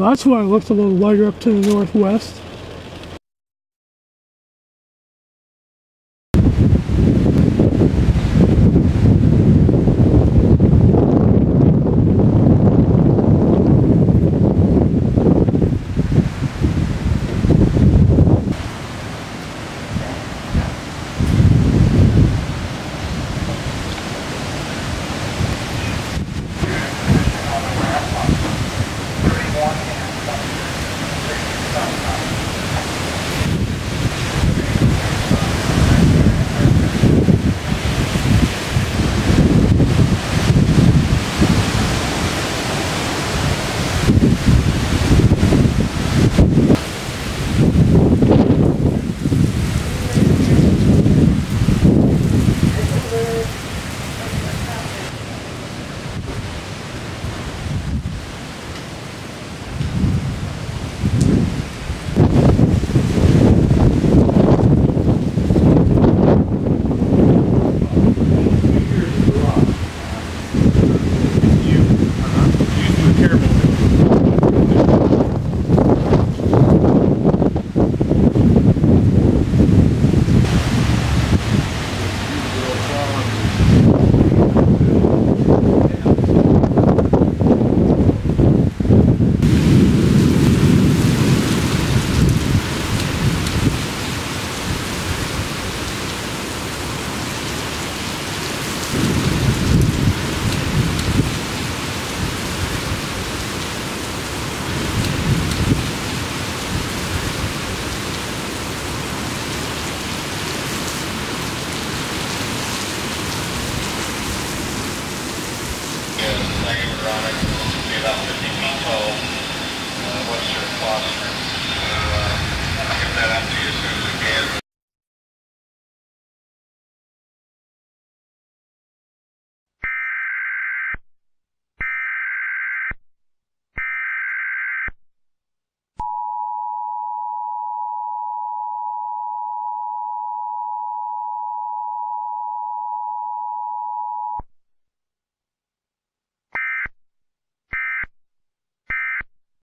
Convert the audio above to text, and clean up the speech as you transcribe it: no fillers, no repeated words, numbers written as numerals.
that's why it looks a little lighter up to the northwest. What's your philosophy? I'll give that up to you.